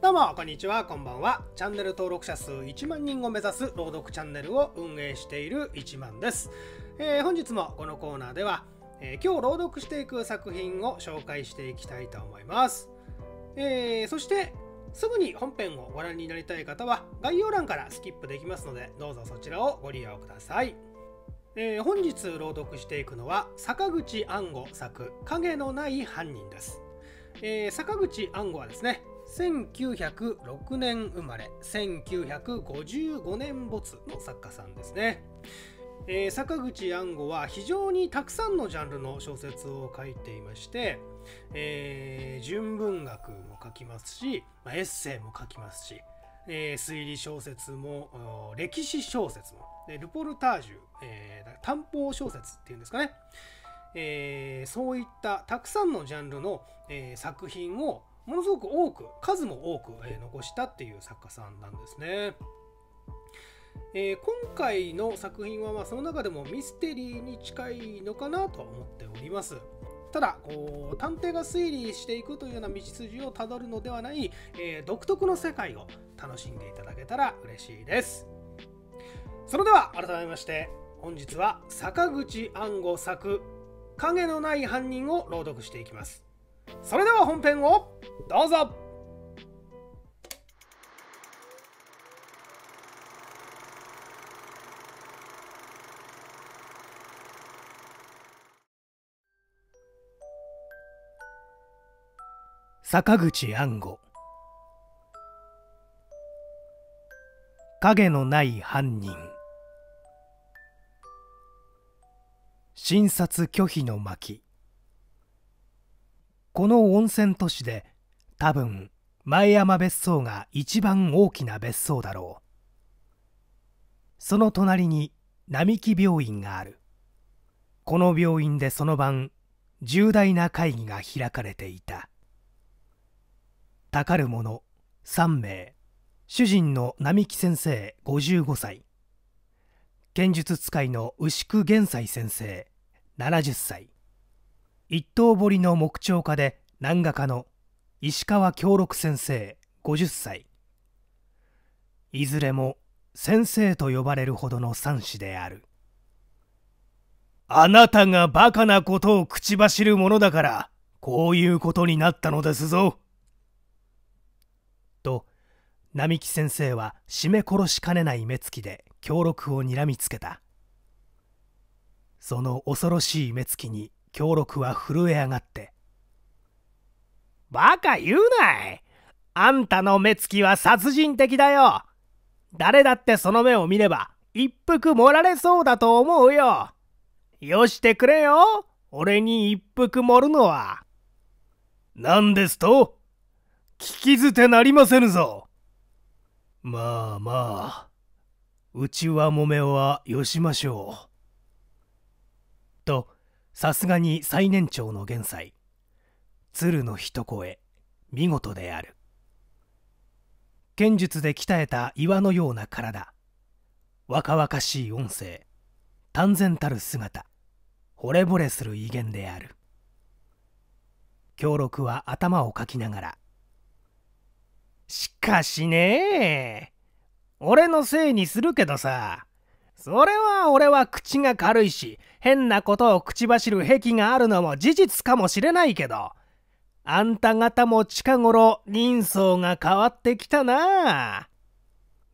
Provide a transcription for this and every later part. どうもこんにちは、こんばんは。チャンネル登録者数1万人を目指す朗読チャンネルを運営している一万です。本日もこのコーナーでは、今日朗読していく作品を紹介していきたいと思います。そしてすぐに本編をご覧になりたい方は概要欄からスキップできますので、どうぞそちらをご利用ください。本日朗読していくのは坂口安吾作「影のない犯人」です。坂口安吾はですね、1906年生まれ、1955年没の作家さんですね。坂口安吾は非常にたくさんのジャンルの小説を書いていまして、純文学も書きますし、エッセイも書きますし、推理小説も歴史小説もルポルタージュ、短報小説っていうんですかね、そういったたくさんのジャンルの、作品をものすごく多く、数も多く、残したっていう作家さんなんですね。今回の作品は、その中でもミステリーに近いのかなと思っております。ただこう探偵が推理していくというような道筋をたどるのではない、独特の世界を楽しんでいただけたら嬉しいです。それでは改めまして、本日は坂口安吾作「影のない犯人」を朗読していきます。それでは本編をどうぞ。坂口安吾、影のない犯人。診察拒否の巻。この温泉都市で多分前山別荘が一番大きな別荘だろう。その隣に並木病院がある。この病院でその晩重大な会議が開かれていた。たかる者3名、主人の並木先生55歳、剣術使いの牛久玄斎先生70歳、一刀彫りの木彫家で南画家の石川京六先生50歳、いずれも先生と呼ばれるほどの三子である。あなたがバカなことを口走るものだからこういうことになったのですぞ。と並木先生は絞め殺しかねない目つきで京六をにらみつけた。その恐ろしい目つきに京六は震え上がって「バカ言うな、いあんたの目つきは殺人的だよ。誰だってその目を見れば一服盛られそうだと思うよ。よしてくれよ、俺に一服盛るのは。何ですと？聞き捨てなりませぬぞ。まあまあ、うちはもめはよしましょう。」とさすがに最年長の玄斎、鶴の一声見事である。剣術で鍛えた岩のような体、若々しい音声、端然たる姿、惚れ惚れする威厳である。京六は頭をかきながら、しかしね、俺のせいにするけどさ、それは俺は口が軽いし、変なことを口走る癖があるのも事実かもしれないけど、あんた方も近頃人相が変わってきたな。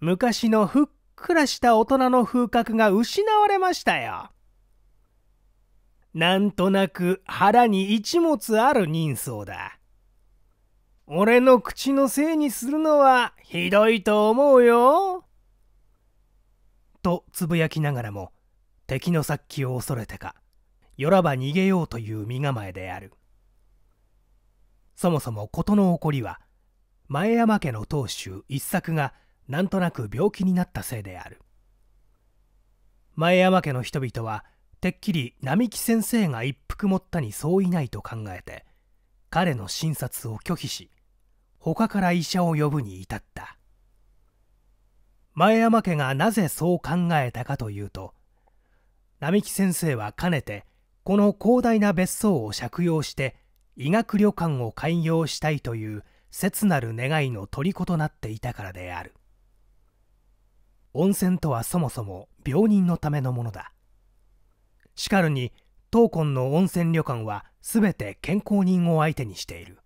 昔のふっくらした大人の風格が失われましたよ。なんとなく腹に一物ある人相だ。俺の口のせいにするのはひどいと思うよ。とつぶやきながらも、敵の殺気を恐れてか、よらば逃げようという身構えである。そもそも事の起こりは、前山家の当主一作がなんとなく病気になったせいである。前山家の人々は、てっきり並木先生が一服もったに相違ないと考えて、彼の診察を拒否し、他から医者を呼ぶに至った。前山家がなぜそう考えたかというと、並木先生はかねてこの広大な別荘を借用して医学旅館を開業したいという切なる願いの虜となっていたからである。温泉とはそもそも病人のためのものだ。しかるに当今の温泉旅館はすべて健康人を相手にしている。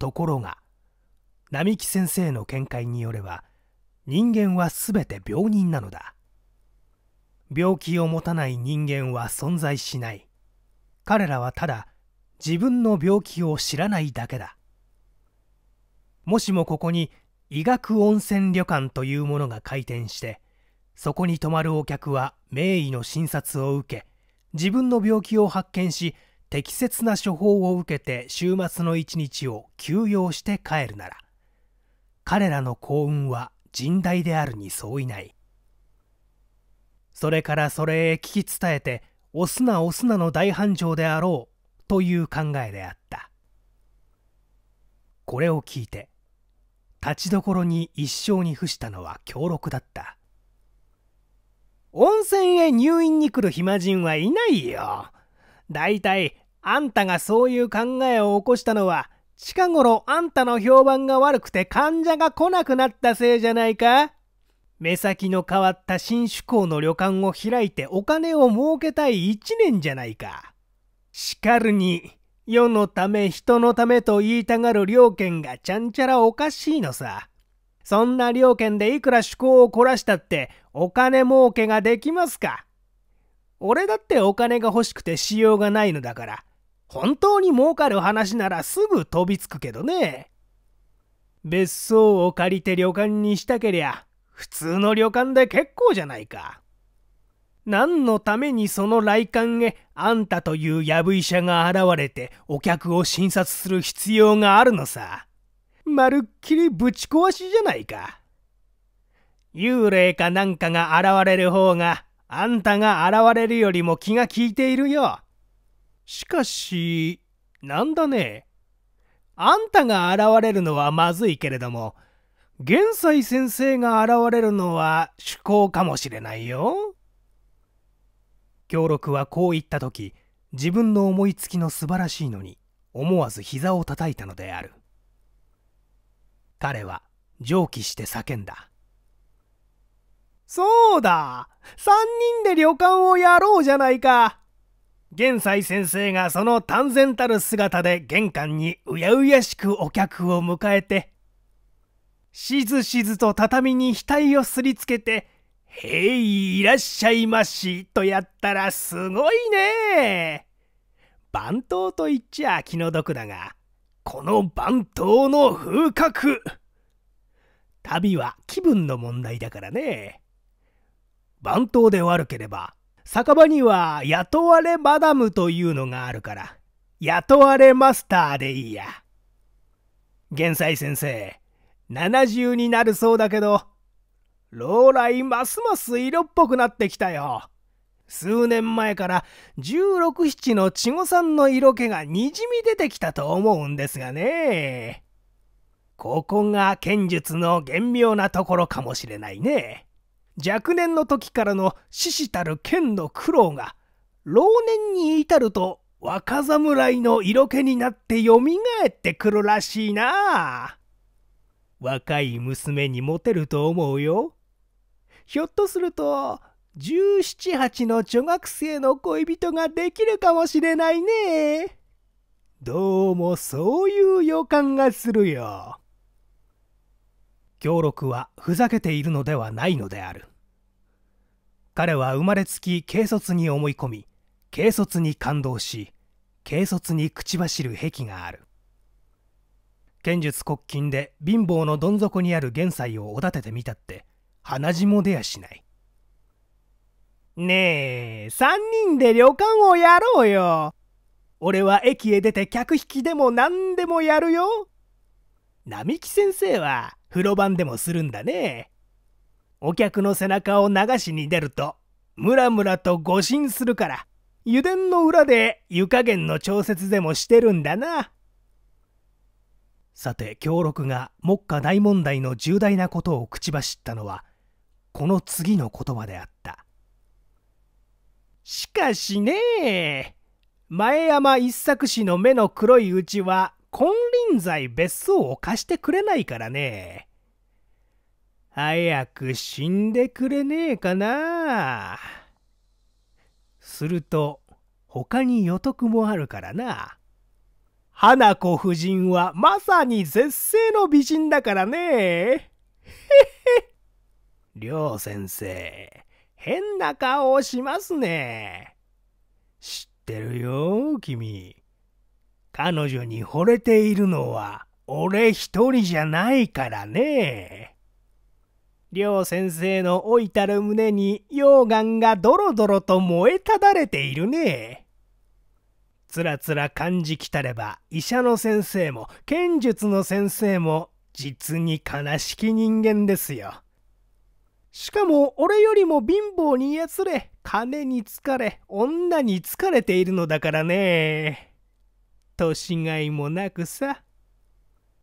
ところが並木先生の見解によれば、人間はすべて病人なのだ。病気を持たない人間は存在しない。彼らはただ自分の病気を知らないだけだ。もしもここに医学温泉旅館というものが開店して、そこに泊まるお客は名医の診察を受け、自分の病気を発見し、適切な処方を受けて週末の一日を休養して帰るなら、彼らの幸運は甚大であるに相違ない。それからそれへ聞き伝えて、押すな押すなの大繁盛であろうという考えであった。これを聞いて立ちどころに一生に付したのは強力だった。温泉へ入院に来る暇人はいないよ。だいたいあんたがそういう考えを起こしたのは、近頃あんたの評判が悪くて患者が来なくなったせいじゃないか。目先の変わった新趣向の旅館を開いてお金を儲けたい一年じゃないか。しかるに世のため人のためと言いたがる良見がちゃんちゃらおかしいのさ。そんな良見でいくら趣向を凝らしたってお金儲けができますか。俺だってお金が欲しくてしようがないのだから、本当に儲かる話ならすぐ飛びつくけどね。別荘を借りて旅館にしたけりゃ、普通の旅館で結構じゃないか。何のためにその来館へあんたというやぶ医者が現れてお客を診察する必要があるのさ。まるっきりぶち壊しじゃないか。幽霊かなんかが現れる方が、あんたが現れるよりも気が利いているよ。しかし、なんだね。あんたが現れるのはまずいけれども、玄斎先生が現れるのは趣向かもしれないよ。京六はこう言ったとき、自分の思いつきの素晴らしいのに、思わず膝を叩いたのである。彼は上気して叫んだ。そうだ、三人で旅館をやろうじゃないか。玄斎先生がその端然たる姿で玄関にうやうやしくお客を迎えて、しずしずと畳に額をすりつけて、へい、いらっしゃいましとやったらすごいね。番頭と言っちゃ気の毒だが、この番頭の風格。旅は気分の問題だからね。番頭で悪ければ、酒場には雇われマダムというのがあるから、雇われマスターでいいや。玄斎先生、70になるそうだけど、老来ますます色っぽくなってきたよ。数年前から16、17の稚児さんの色気がにじみ出てきたと思うんですがね。ここが剣術の玄妙なところかもしれないね。若年の時からの死したる剣の苦労が、老年に至ると若侍の色気になってよみがえってくるらしいな。若い娘にモテると思うよ。ひょっとすると17、18の女学生の恋人ができるかもしれないね。どうもそういう予感がするよ。京六はふざけているのではないのである。彼は生まれつき軽率に思い込み、軽率に感動し、軽率に口走る癖がある。剣術骨筋で貧乏のどん底にある玄斎をおだててみたって鼻血も出やしない。ねえ、三人で旅館をやろうよ。俺は駅へ出て客引きでも何でもやるよ。並木先生は風呂番でもするんだね。お客の背中を流しに出るとムラムラと誤信するから、油田の裏で湯加減の調節でもしてるんだな。さて京六が目下大問題の重大なことを口走ったのは、この次の言葉であった。しかしねえ、前山一作氏の目の黒いうちは金輪際別荘を貸してくれないからね。早く死んでくれねえかな。すると他に余徳もあるからな。花子夫人はまさに絶世の美人だからね。へへ。両先生、変な顔をしますね。知ってるよ、君。彼女に惚れているのは俺一人じゃないからね。両先生の老いたる胸に溶岩がドロドロと燃えただれているね。つらつら感じきたれば医者の先生も剣術の先生も実に悲しき人間ですよ。しかも俺よりも貧乏にやつれ、金に疲れ、女に疲れているのだからね。年がいもなくさ。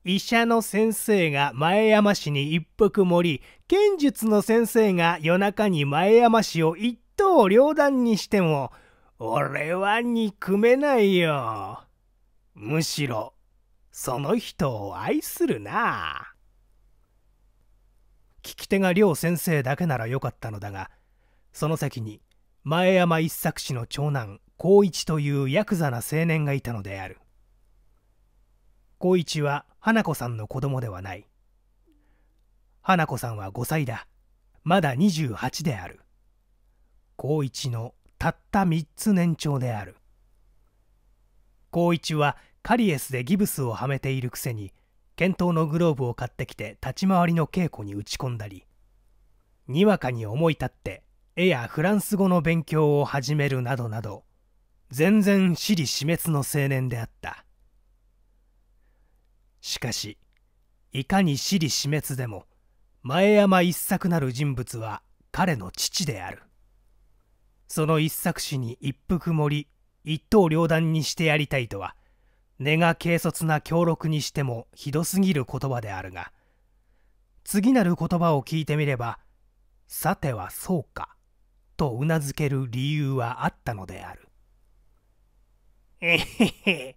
医者の先生が前山市に一服盛り、剣術の先生が夜中に前山市を一刀両断にしても俺は憎めないよ。むしろその人を愛するな。聞き手が両先生だけならよかったのだが、その先に前山一作氏の長男光一というヤクザな青年がいたのである。光一は花子さんの子供ではない。花子さんは5歳だ。まだ28である。光一のたった3つ年長である。光一はカリエスでギブスをはめているくせに、剣闘のグローブを買ってきて立ち回りの稽古に打ち込んだり、にわかに思い立って絵やフランス語の勉強を始めるなどなど、全然私利私滅の青年であった。しかし、いかに私利私滅でも、前山一作なる人物は彼の父である。その一作氏に一服盛り、一刀両断にしてやりたいとは、根が軽率な強録にしてもひどすぎる言葉であるが、次なる言葉を聞いてみれば、さてはそうか、とうなずける理由はあったのである。えへへ、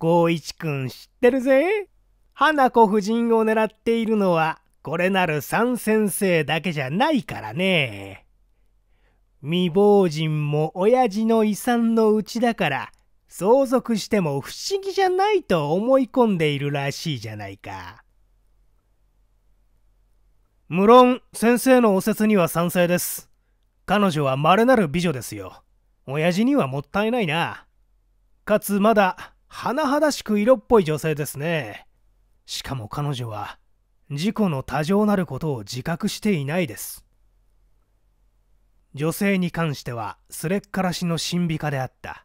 光一くん知ってるぜ。花子夫人を狙っているのはこれなる三先生だけじゃないからね。未亡人も親父の遺産のうちだから相続しても不思議じゃないと思い込んでいるらしいじゃないか。無論先生のお説には賛成です。彼女は稀なる美女ですよ。親父にはもったいないな。かつまだ甚だしく色っぽい女性ですね。しかも彼女は自己の多情なることを自覚していないです。女性に関してはすれっからしの審美家であった。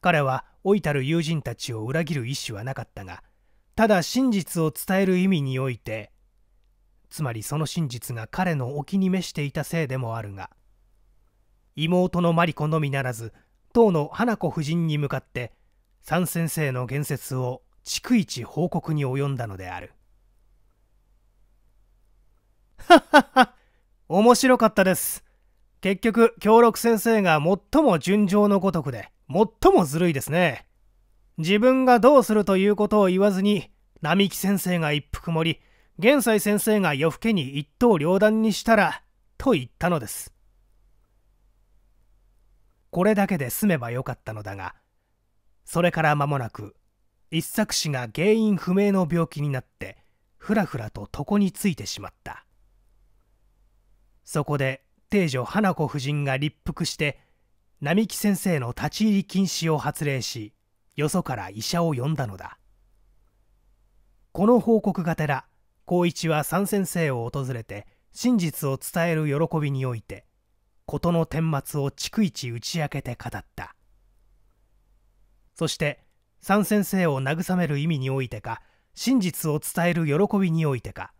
彼は老いたる友人たちを裏切る意思はなかったが、ただ真実を伝える意味において、つまりその真実が彼のお気に召していたせいでもあるが、妹のマリコのみならず当の花子夫人に向かって三先生の言説を逐一報告に及んだのである。はっはっは、面白かったです。結局強六先生が最も純情のごとくで最もずるいですね。自分がどうするということを言わずに、並木先生が一服盛り、玄斎先生が夜更けに一刀両断にしたらと言ったのです。これだけで済めばよかったのだが、それから間もなく一作氏が原因不明の病気になってふらふらと床についてしまった。そこで定女花子夫人が立腹して並木先生の立ち入り禁止を発令し、よそから医者を呼んだのだ。この報告がてら光一は三先生を訪れて真実を伝える喜びにおいて、事の顛末を逐一打ち明けて語った。そして三先生を慰める意味においてか、真実を伝える喜びにおいてか、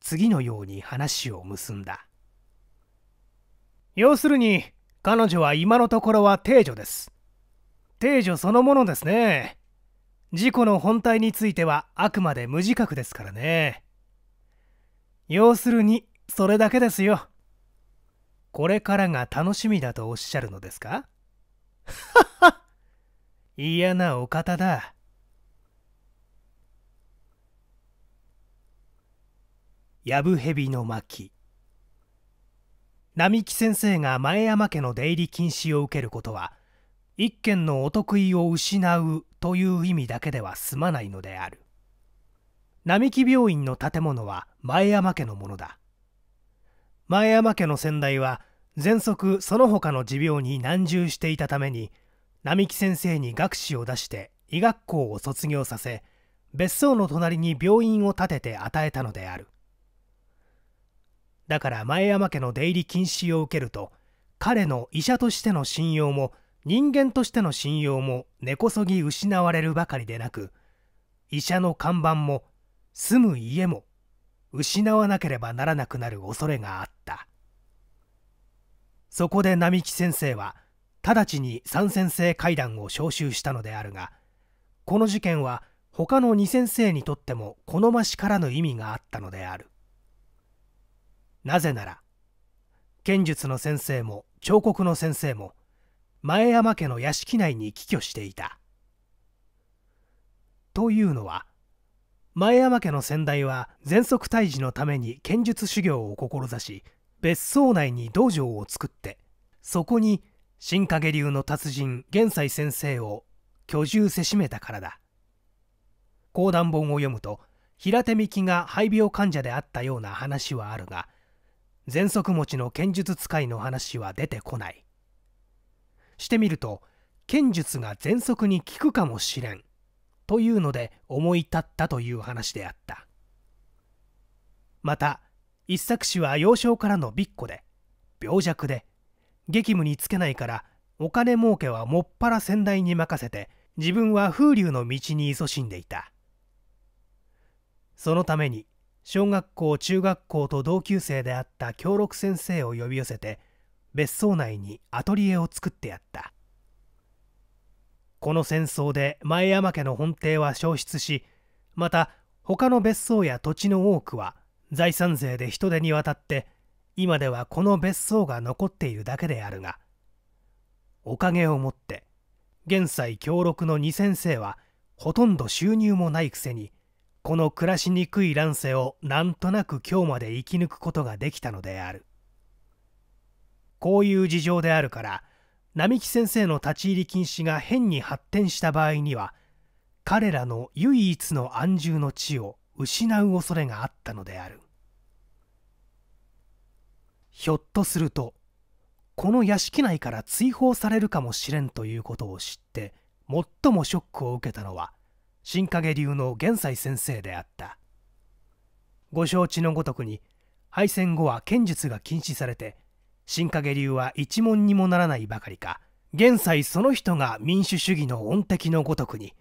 次のように話を結んだ。要するに彼女は今のところは定女です。定女そのものですね。事故の本体についてはあくまで無自覚ですからね。要するにそれだけですよ。これからが楽しみだとおっしゃるのですか？はっはっ、嫌なお方だ。やぶへびの巻。並木先生が前山家の出入り禁止を受けることは、一軒のお得意を失うという意味だけでは済まないのである。並木病院の建物は前山家のものだ。前山家の先代は喘息その他の持病に難渋していたために、並木先生に学士を出して医学校を卒業させ、別荘の隣に病院を建てて与えたのである。だから前山家の出入り禁止を受けると、彼の医者としての信用も人間としての信用も根こそぎ失われるばかりでなく、医者の看板も住む家も失わなければならなくなる恐れがあった。そこで並木先生は直ちに3先生会談を召集したのであるが、この事件は他の2先生にとっても好ましからぬ意味があったのである。なぜなら剣術の先生も彫刻の先生も前山家の屋敷内に寄居していた。というのは、前山家の先代は喘息退治のために剣術修行を志し、別荘内に道場を作って、そこに新影流の達人玄斎先生を居住せしめたからだ。講談本を読むと、平手幹が肺病患者であったような話はあるが、喘息持ちの剣術使いの話は出てこない。してみると、剣術が喘息に効くかもしれんというので思い立ったという話であった。また一作氏は幼少からのびっこで病弱で激務につけないから、お金儲けはもっぱら先代に任せて、自分は風流の道に勤しんでいた。そのために小学校中学校と同級生であった京六先生を呼び寄せて、別荘内にアトリエを作ってやった。この戦争で前山家の本邸は焼失し、また他の別荘や土地の多くは財産税で人手に渡って、今ではこの別荘が残っているだけであるが、おかげをもって現在教六の二先生はほとんど収入もないくせに、この暮らしにくい乱世をなんとなく今日まで生き抜くことができたのである。こういう事情であるから、並木先生の立ち入り禁止が変に発展した場合には、彼らの唯一の安住の地を失う恐れがあったのである。ひょっとするとこの屋敷内から追放されるかもしれんということを知って、最もショックを受けたのは新影流の玄斎先生であった。ご承知のごとくに、敗戦後は剣術が禁止されて、新影流は一文にもならないばかりか、現在その人が民主主義の恩敵のごとくに、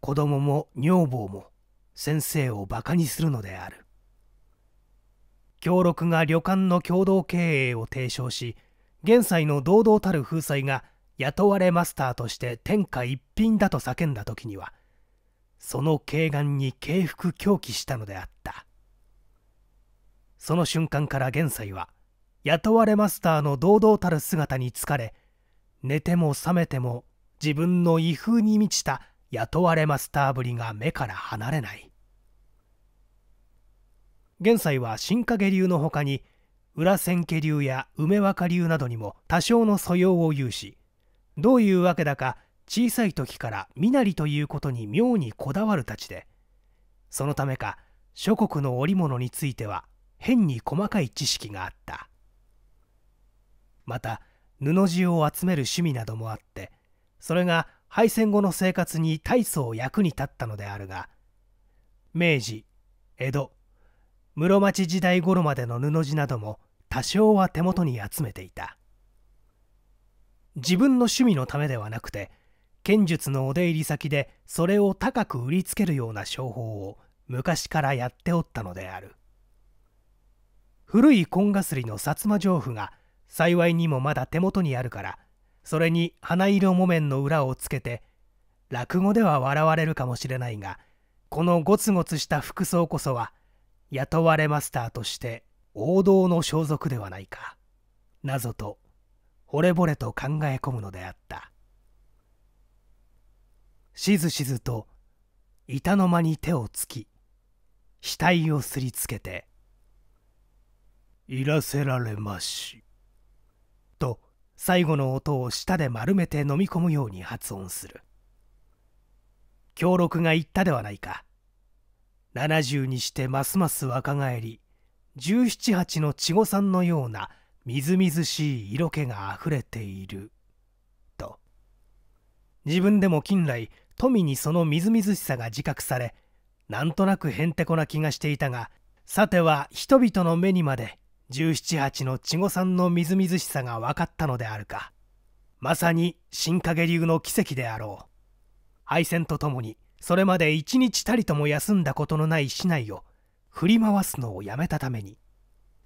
子供も女房も先生をバカにするのである。教六が旅館の共同経営を提唱し、現在の堂々たる風采が雇われマスターとして天下一品だと叫んだ時には、その慧眼に敬服狂気したのであった。その瞬間から現在は雇われマスターの堂々たる姿に疲れ、寝ても覚めても自分の威風に満ちた雇われマスターぶりが目から離れない。現在は新影流のほかに裏千家流や梅若流などにも多少の素養を有し、どういうわけだか小さい時から身なりということに妙にこだわるたちで、そのためか諸国の織物については変に細かい知識があった。また布地を集める趣味などもあって、それが敗戦後の生活に大層役に立ったのであるが、明治江戸室町時代頃までの布地なども多少は手元に集めていた。自分の趣味のためではなくて、剣術のお出入り先でそれを高く売りつけるような商法を昔からやっておったのである。古い紺がすりの薩摩上布が幸いにもまだ手元にあるから、それに花色木綿の裏をつけて、落語では笑われるかもしれないが、このゴツゴツした服装こそは雇われマスターとして王道の装束ではないか、なぞと惚れ惚れと考え込むのであった。しずしずと板の間に手をつき、額をすりつけていらせられまし」と最後の音を舌で丸めて飲み込むように発音する。強録が言ったではないか。70にしてますます若返り、17、18の稚児さんのようなみずみずしい色気があふれていると。自分でも近来富にそのみずみずしさが自覚され、なんとなくへんてこな気がしていたが、さては人々の目にまで17、18の稚児さんのみずみずしさが分かったのであるか。まさに新影流の奇跡であろう。敗戦とともにそれまで一日たりとも休んだことのない市内を振り回すのをやめたために、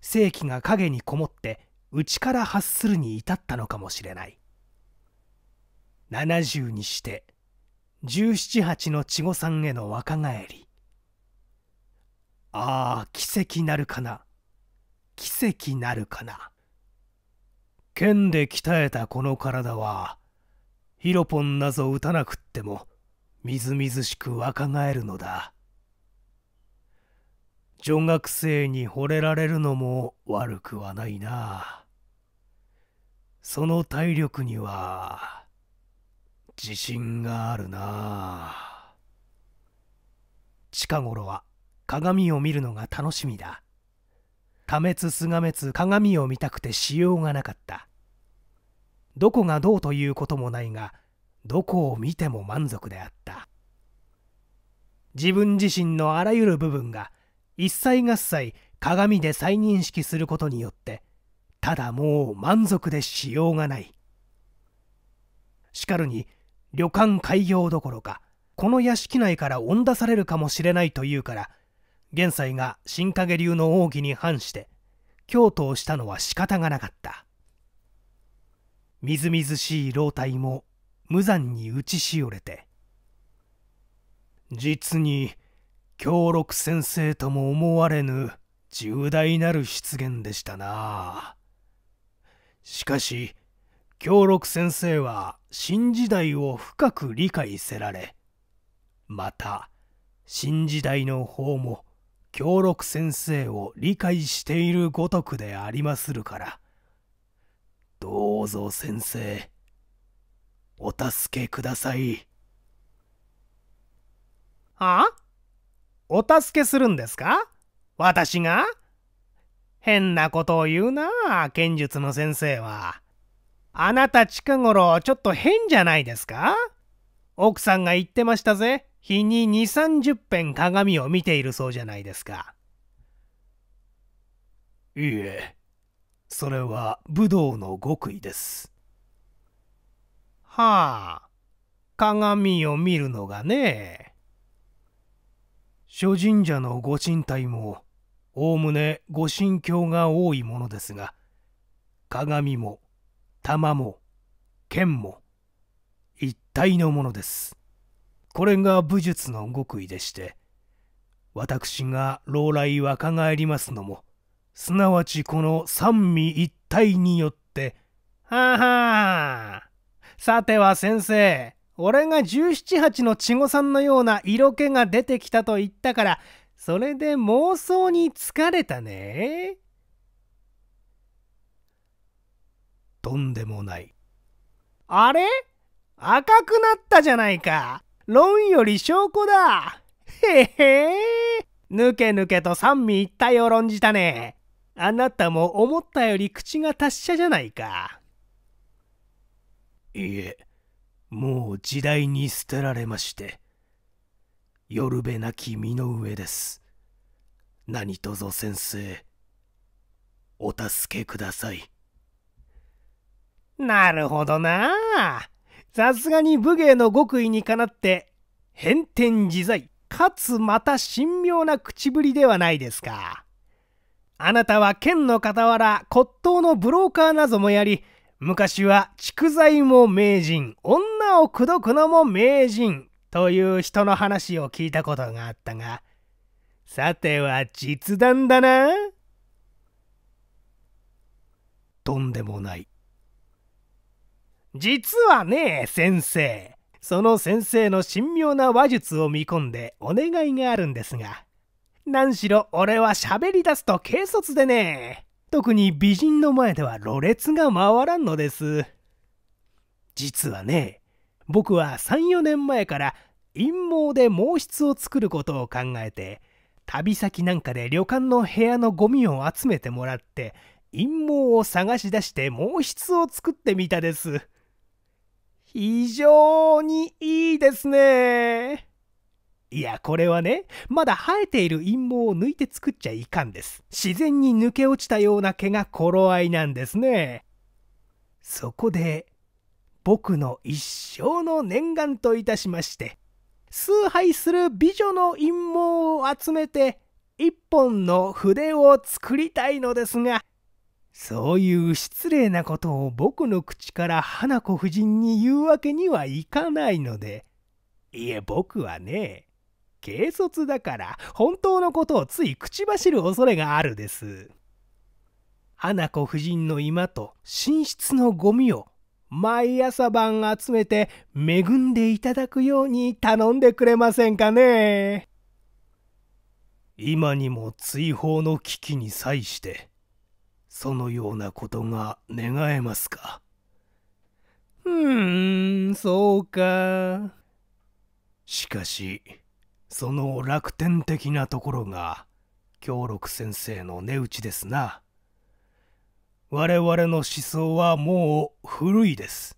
正気が影にこもって内から発するに至ったのかもしれない。70にして17、18の稚児さんへの若返り。ああ、奇跡なるかな、奇跡なるかな。剣で鍛えたこの体はヒロポンなぞ打たなくってもみずみずしく若返るのだ。女学生に惚れられるのも悪くはないな。その体力には自信があるな。近頃は鏡を見るのが楽しみだ。かめつすがめつ鏡を見たくてしようがなかった。どこがどうということもないが、どこを見ても満足であった。自分自身のあらゆる部分が一切合切鏡で再認識することによって、ただもう満足でしようがない。しかるに旅館開業どころか、この屋敷内から追い出されるかもしれないというから、現在が新影流の奥義に反して京都をしたのは仕方がなかった。みずみずしい老体も無残に打ちしおれて、実に京六先生とも思われぬ重大なる失言でしたな。しかし京六先生は新時代を深く理解せられ、また新時代の方も京六先生を理解しているごとくでありまするから、どうぞ先生お助けください。あ？お助けするんですか？私が？変なことを言うなあ、剣術の先生は。あなた近頃ちょっと変じゃないですか？奥さんが言ってましたぜ。日に20、30遍鏡を見ているそうじゃないですか。いいえ、それは武道の極意です。はあ、鏡を見るのがね。諸神社のご神体もおおむねご神教が多いものですが、鏡も玉も剣も一体のものです。これが武術の極意でして、私が老来若返りますのも、すなわちこの三位一体によって。ははー、さては先生、俺が17、18の稚児さんのような色気が出てきたと言ったから、それで妄想に疲れたね。とんでもない。あれ、赤くなったじゃないか。論より証拠だ。へへえ、ぬけぬけと三位一体を論じたね。あなたも思ったより口が達者じゃないか。いえ、もう時代に捨てられまして、よるべなき身の上です。何とぞ先生お助けください。なるほどな。さすがに武芸の極意にかなって変天自在かつまた神妙な口ぶりではないですか。あなたは剣の傍ら骨董のブローカーなどもやり、昔は蓄財も名人、女を口説くのも名人という人の話を聞いたことがあったが、さては実弾だな。とんでもない。実はね先生、その先生の神妙な話術を見込んでお願いがあるんですが、何しろ俺は喋り出すと軽率でね、特に美人の前ではろれつが回らんのです。実はね、僕は3、4年前から陰謀で毛筆を作ることを考えて、旅先なんかで旅館の部屋のゴミを集めてもらって、陰謀を探し出して毛筆を作ってみたです。非常にいいですね。いや、これはね、まだ生えている陰毛を抜いて作っちゃいかんです。自然に抜け落ちたような毛が頃合いなんですね。そこで、僕の一生の念願といたしまして、崇拝する美女の陰毛を集めて、一本の筆を作りたいのですが、そういう失礼なことを僕の口から花子夫人に言うわけにはいかないので、いえ僕はね、軽率だから本当のことをつい口走る恐れがあるです。花子夫人の居間と寝室のゴミを毎朝晩集めて恵んでいただくように頼んでくれませんかね。今にも追放の危機に際して。そのようなことが願えますか。そうか。しかし、その楽天的なところが、京六先生の値打ちですな。我々の思想はもう古いです。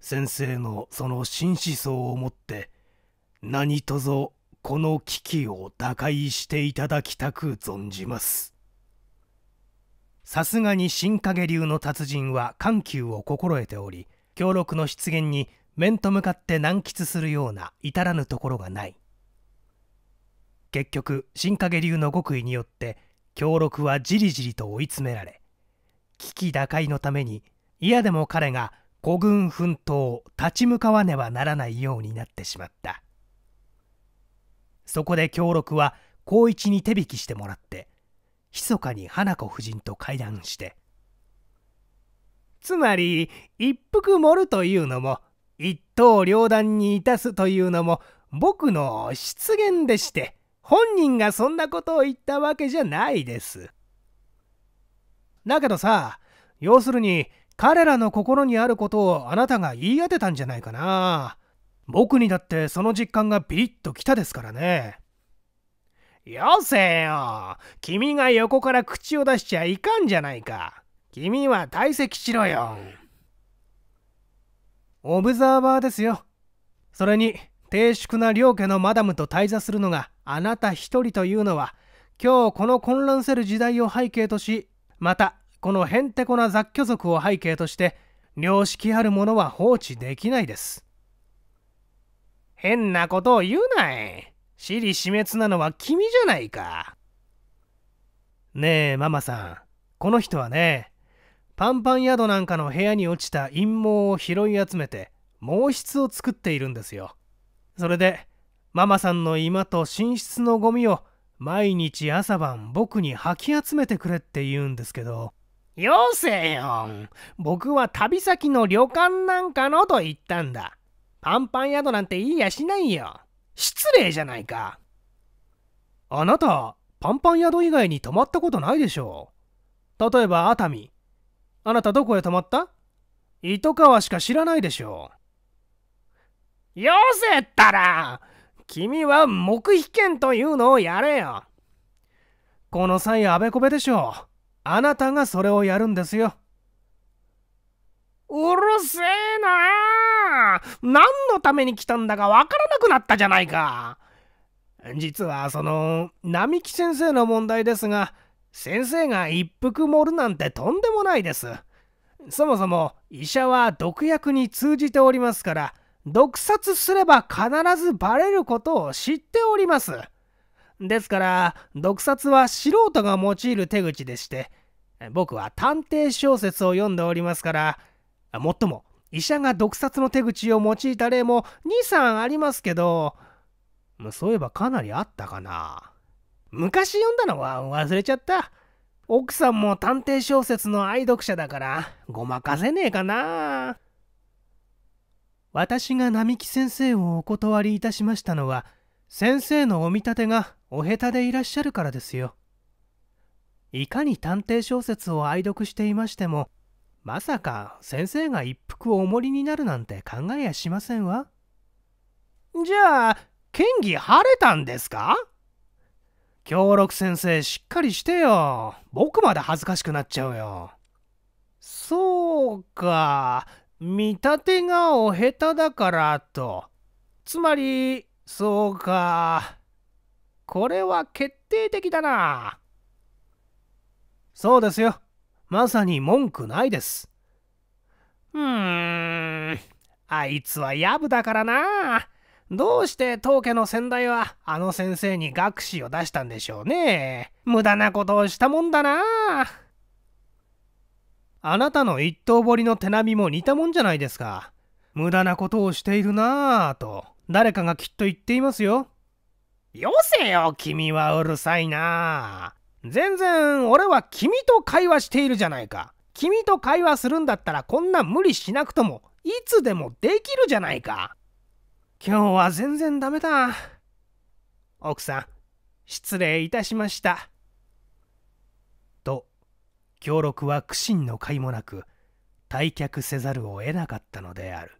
先生のその新思想をもって、何とぞこの危機を打開していただきたく存じます。さすがに新影流の達人は緩急を心得ており、京六の出現に面と向かって難喫するような至らぬところがない。結局新影流の極意によって京六はじりじりと追い詰められ、危機打開のために嫌でも彼が孤軍奮闘立ち向かわねばならないようになってしまった。そこで京六は光一に手引きしてもらって密かに花子夫人と会談して、つまり一服盛るというのも一刀両断に致すというのも僕の失言でして、本人がそんなことを言ったわけじゃないです。だけどさ、要するに彼らの心にあることをあなたが言い当てたんじゃないかな。僕にだってその実感がビリッときたですからね。よせよ、君が横から口を出しちゃいかんじゃないか。君は退席しろよ。オブザーバーですよ。それに低粛な両家のマダムと対座するのがあなた一人というのは、今日この混乱せる時代を背景とし、またこのへんてこな雑居族を背景として良識あるものは放置できないです。変なことを言うなえ。私利私滅なのは君じゃないか。ねえママさん、この人はね、パンパン宿なんかの部屋に落ちた陰毛を拾い集めて毛筆を作っているんですよ。それでママさんの居間と寝室のゴミを毎日朝晩僕に吐き集めてくれって言うんですけど。よせよ、僕は旅先の旅館なんかのと言ったんだ。パンパン宿なんて言いやしないよ。失礼じゃないか。あなた、パンパン宿以外に泊まったことないでしょう。例えば熱海。あなたどこへ泊まった？糸川しか知らないでしょう。よせったら、君は黙秘権というのをやれよ。この際あべこべでしょう。あなたがそれをやるんですよ。うるせえなあ。何のために来たんだかわからなくなったじゃないか。実はその並木先生の問題ですが、先生が一服盛るなんてとんでもないです。そもそも医者は毒薬に通じておりますから、毒殺すれば必ずバレることを知っております。ですから毒殺は素人が用いる手口でして、僕は探偵小説を読んでおりますから、もっとも医者が毒殺の手口を用いた例も 2、3 ありますけど、そういえばかなりあったかな。昔読んだのは忘れちゃった。奥さんも探偵小説の愛読者だからごまかせねえかな。私が並木先生をお断りいたしましたのは、先生のお見立てがお下手でいらっしゃるからですよ。いかに探偵小説を愛読していましても、まさか先生が一服お守りになるなんて考えやしませんわ。じゃあ県議晴れたんですか？京六先生しっかりしてよ。僕まで恥ずかしくなっちゃうよ。そうか、見立てがお下手だからと。つまりそうか、これは決定的だな。そうですよ。まさに文句ないです。あいつはやぶだからな。どうして当家の先代はあの先生に学士を出したんでしょうね。無駄なことをしたもんだな。あなたの一刀彫りの手並みも似たもんじゃないですか。無駄なことをしているなぁと誰かがきっと言っていますよ。よせよ、君はうるさいな。全然俺は君と会話しているじゃないか。君と会話するんだったらこんな無理しなくともいつでもできるじゃないか。今日は全然ダメだ。奥さん、失礼いたしました。と、京六は苦心の甲斐もなく退却せざるを得なかったのである。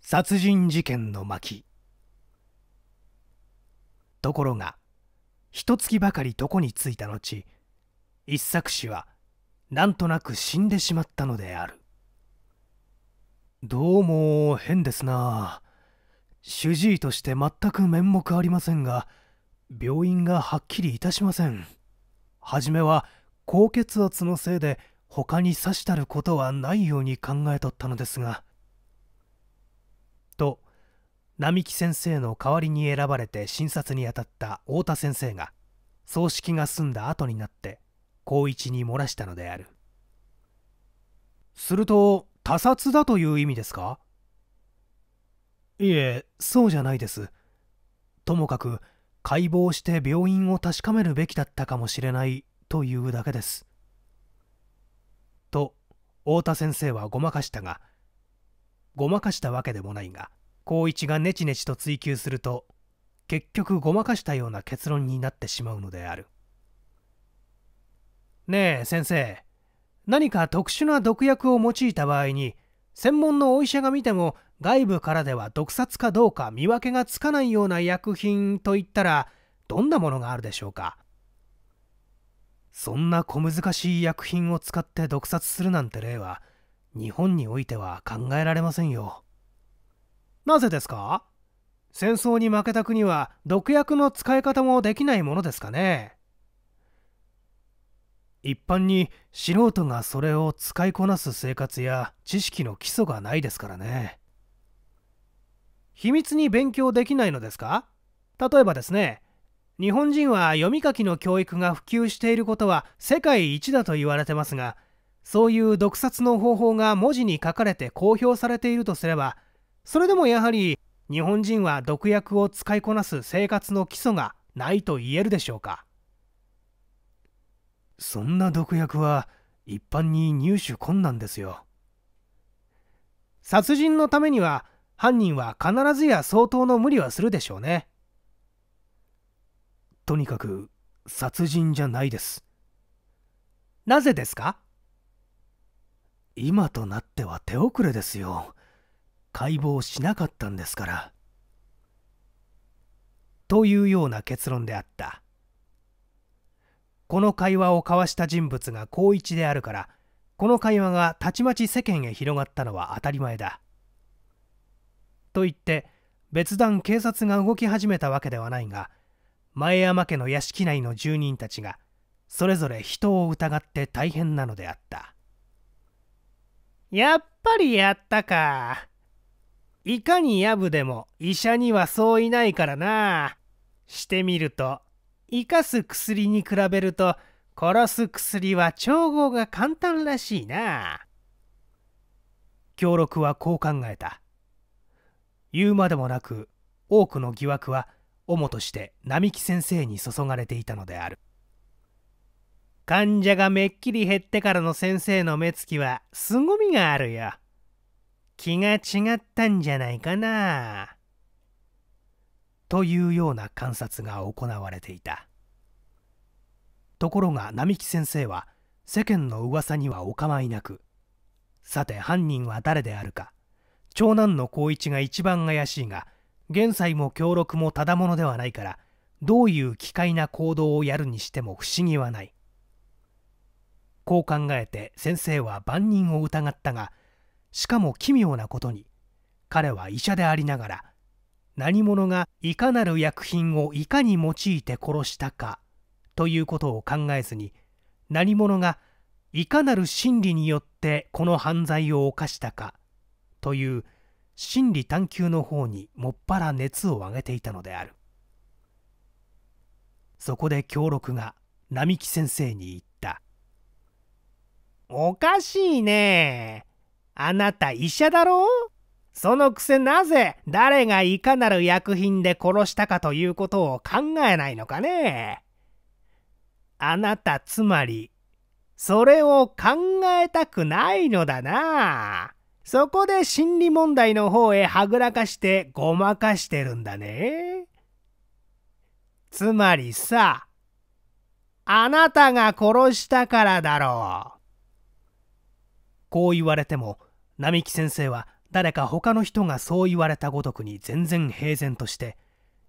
殺人事件の巻。ところが一月ばかり床に着いた後、一作氏はなんとなく死んでしまったのである。どうも変ですな。主治医として全く面目ありませんが、病院がはっきりいたしません。はじめは高血圧のせいで他にさしたることはないように考えとったのですが、と並木先生の代わりに選ばれて診察に当たった太田先生が葬式が済んだ後になって高一に漏らしたのである。すると他殺だという意味ですか？いえ、そうじゃないです。ともかく解剖して病院を確かめるべきだったかもしれないというだけです。と太田先生はごまかしたわけでもないが、高一がネチネチと追求すると結局ごまかしたような結論になってしまうのである。ねえ先生、何か特殊な毒薬を用いた場合に専門のお医者が見ても外部からでは毒殺かどうか見分けがつかないような薬品といったらどんなものがあるでしょうか？そんな小難しい薬品を使って毒殺するなんて例は日本においては考えられませんよ。なぜですか？戦争に負けた国は毒薬の使い方もできないものですかね？一般に素人がそれを使いこなす生活や知識の基礎がないですからね。秘密に勉強できないのですか？例えばですね、日本人は読み書きの教育が普及していることは世界一だと言われてますが、そういう毒殺の方法が文字に書かれて公表されているとすれば、それでもやはり日本人は毒薬を使いこなす生活の基礎がないと言えるでしょうか。そんな毒薬は一般に入手困難ですよ。殺人のためには犯人は必ずや相当の無理はするでしょうね。とにかく殺人じゃないです。なぜですか？今となっては手遅れですよ。解剖しなかったんですから。というような結論であった。この会話を交わした人物が高一であるから、この会話がたちまち世間へ広がったのは当たり前だ。と言って別段警察が動き始めたわけではないが、前山家の屋敷内の住人たちがそれぞれ人を疑って大変なのであった。やっぱりやったか。いかにやぶでも医者にはそういないからな。してみると生かす薬に比べると殺す薬は調合が簡単らしいな。京六はこう考えた。言うまでもなく多くの疑惑は主として並木先生に注がれていたのである。患者がめっきり減ってからの先生の目つきは凄みがあるよ。気が違ったんじゃないかな。というような観察が行われていた。ところが並木先生は世間の噂にはお構いなく、さて犯人は誰であるか、長男の光一が一番怪しいが、現在も協力もただものではないから、どういう奇怪な行動をやるにしても不思議はない。こう考えて先生は万人を疑ったが、しかも奇妙なことに、彼は医者でありながら、何者がいかなる薬品をいかに用いて殺したかということを考えずに、何者がいかなる心理によってこの犯罪を犯したかという心理探求の方にもっぱら熱を上げていたのである。そこで協力が並木先生に言った。おかしいねえ。あなた医者だろう？そのくせなぜ誰がいかなる薬品で殺したかということを考えないのかね。あなたつまりそれを考えたくないのだな。そこで心理問題の方へはぐらかしてごまかしてるんだね。つまりさ、あなたが殺したからだろう。こう言われても並木先生は誰か他の人がそう言われたごとくに全然平然として、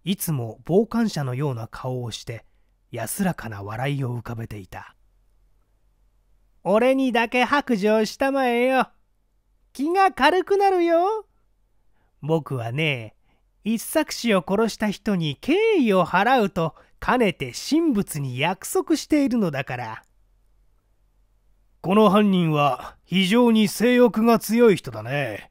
いつも傍観者のような顔をして安らかな笑いを浮かべていた。俺にだけ白状したまえよ。気が軽くなるよ。僕はね、一作師を殺した人に敬意を払うとかねて神仏に約束しているのだから。この犯人は非常に性欲が強い人だね。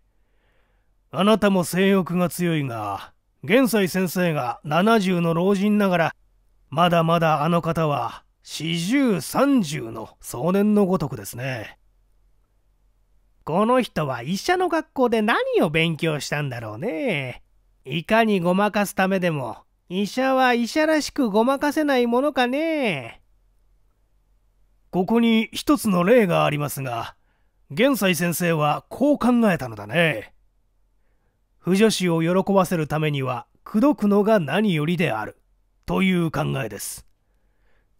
あなたも性欲が強いが、現在先生が70の老人ながら、まだまだあの方は40、30の壮年のごとくですね。この人は医者の学校で何を勉強したんだろうね。いかにごまかすためでも、医者は医者らしくごまかせないものかね。ここに一つの例がありますが、現在先生はこう考えたのだね。不女子を喜ばせるためには口説くのが何よりであるという考えです。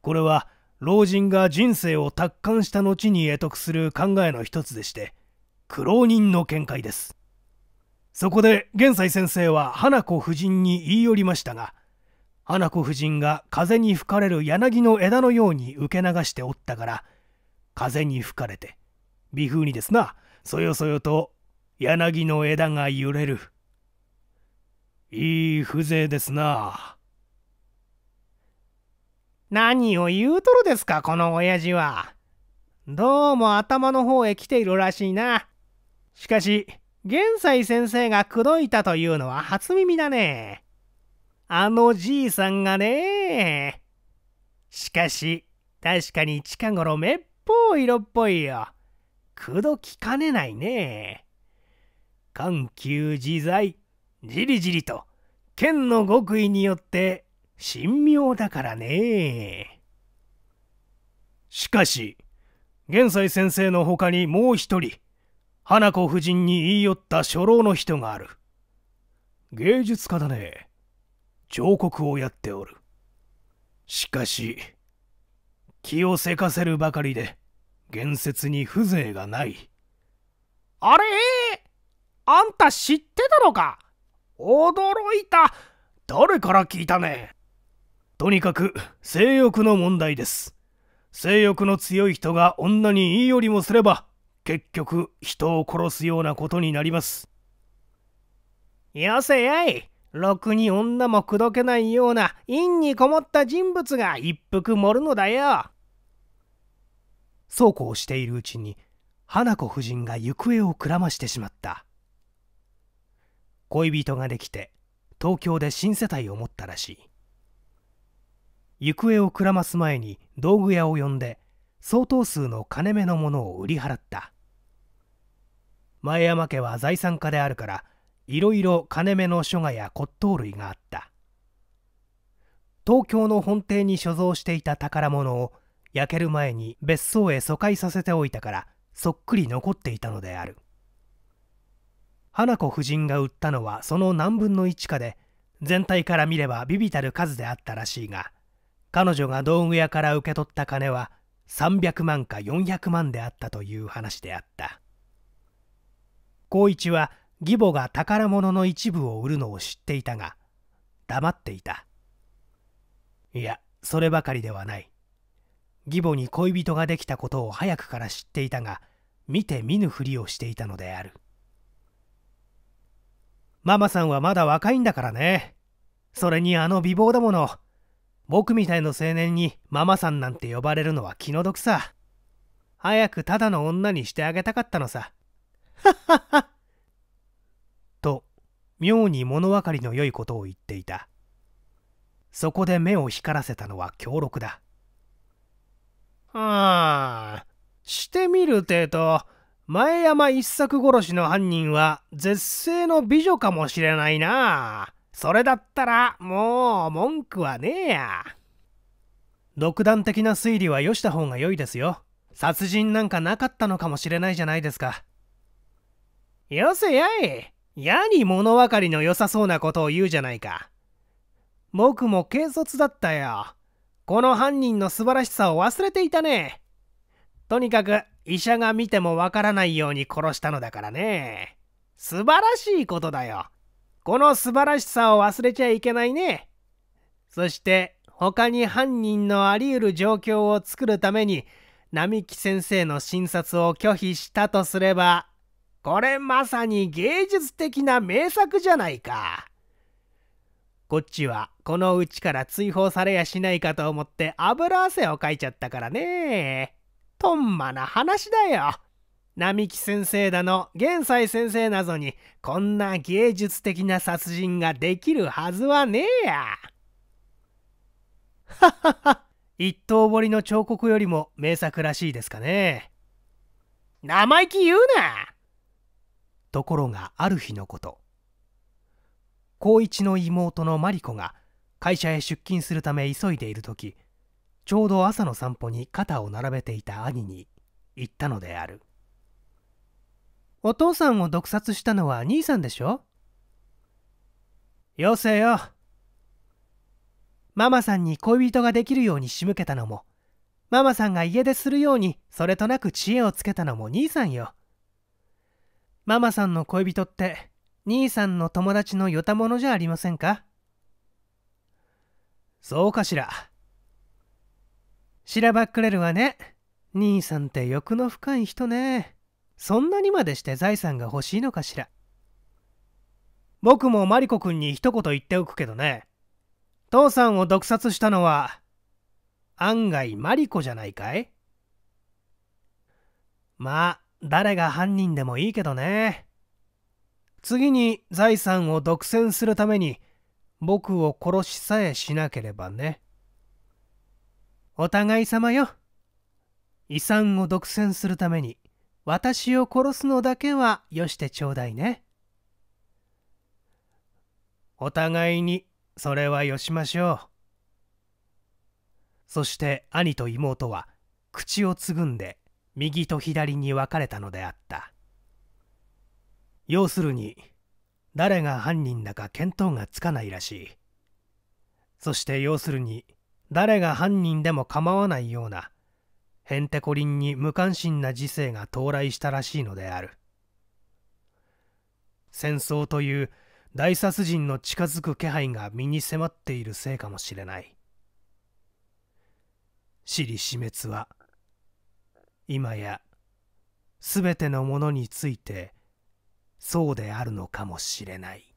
これは老人が人生を達観した後に会得する考えの一つでして、苦労人の見解です。そこで現在先生は花子夫人に言い寄りましたが、花子夫人が風に吹かれる柳の枝のように受け流しておったから、風に吹かれて微風にですな、そよそよと柳の枝が揺れる。いい風情ですな。何を言うとるですか、この親父は。どうも頭の方へ来ているらしいな。しかし、現在先生が口説いたというのは初耳だね。あのじいさんがね。しかし、確かに近頃めっぽう色っぽいよ。口説きかねないね。緩急自在、じりじりと、剣の極意によって、神妙だからね。しかし、現在先生の他にもう一人、花子夫人に言い寄った初老の人がある。芸術家だね。彫刻をやっておる。しかし、気をせかせるばかりで、言説に風情がない。あれ？あんた知ってたのか。驚いた。誰から聞いたね。とにかく性欲の問題です。性欲の強い人が女に言い寄りもすれば、結局人を殺すようなことになります。よせやい、ろくに女も口説けないような陰にこもった人物が一服盛るのだよ。そうこうしているうちに花子夫人が行方をくらましてしまった。恋人ができて東京で新世帯を持ったらしい。行方をくらます前に道具屋を呼んで相当数の金目のものを売り払った。前山家は財産家であるから、いろいろ金目の書画や骨董類があった。東京の本邸に所蔵していた宝物を焼ける前に別荘へ疎開させておいたから、そっくり残っていたのである。花子夫人が売ったのはその何分の1かで、全体から見れば微々たる数であったらしいが、彼女が道具屋から受け取った金は300万か400万であったという話であった。光一は義母が宝物の一部を売るのを知っていたが黙っていた。いや、そればかりではない。義母に恋人ができたことを早くから知っていたが見て見ぬふりをしていたのである。ママさんはまだ若いんだからね。それにあの美貌だもの。僕みたいな青年にママさんなんて呼ばれるのは気の毒さ。早くただの女にしてあげたかったのさ。はっはっは。と妙に物分かりの良いことを言っていた。そこで目を光らせたのは強録だ。ああ、してみるてえと前山一作殺しの犯人は絶世の美女かもしれないな。それだったらもう文句はねえや。独断的な推理はよした方が良いですよ。殺人なんかなかったのかもしれないじゃないですか。よせやい。やに物分かりの良さそうなことを言うじゃないか。僕も軽率だったよ。この犯人の素晴らしさを忘れていたね。とにかく医者が見てもわからないように殺したのだからね。素晴らしいことだよ。この素晴らしさを忘れちゃいけないね。そして他に犯人のあり得る状況を作るために並木先生の診察を拒否したとすれば、これまさに芸術的な名作じゃないか。こっちはこのうちから追放されやしないかと思って油汗をかいちゃったからね。とんまな話だよ。並木先生だの玄斎先生などにこんな芸術的な殺人ができるはずはねえや。はっはっは。一刀彫りの彫刻よりも名作らしいですかね。生意気言うな。ところがある日のこと、光一の妹のマリコが会社へ出勤するため急いでいる時、ちょうど朝の散歩に肩を並べていた兄に言ったのである。お父さんを毒殺したのは兄さんでしょ。よせよ。ママさんに恋人ができるように仕向けたのも、ママさんが家出するようにそれとなく知恵をつけたのも兄さんよ。ママさんの恋人って兄さんの友達のよたものじゃありませんか。そうかしら。しらばっくれるわね。兄さんって欲の深い人ね。そんなにまでして財産が欲しいのかしら。僕もマリコ君に一言言っておくけどね。父さんを毒殺したのは案外マリコじゃないかい。まあ誰が犯人でもいいけどね。次に財産を独占するために僕を殺しさえしなければね。お互い様よ。遺産を独占するために私を殺すのだけはよしてちょうだいね。お互いにそれはよしましょう。そして兄と妹は口をつぐんで右と左に分かれたのであった。要するに誰が犯人だか見当がつかないらしい。そして要するに誰が犯人でも構わないようなへんてこりんに無関心な時世が到来したらしいのである。戦争という大殺人の近づく気配が身に迫っているせいかもしれない。私利私滅は今やすべてのものについてそうであるのかもしれない。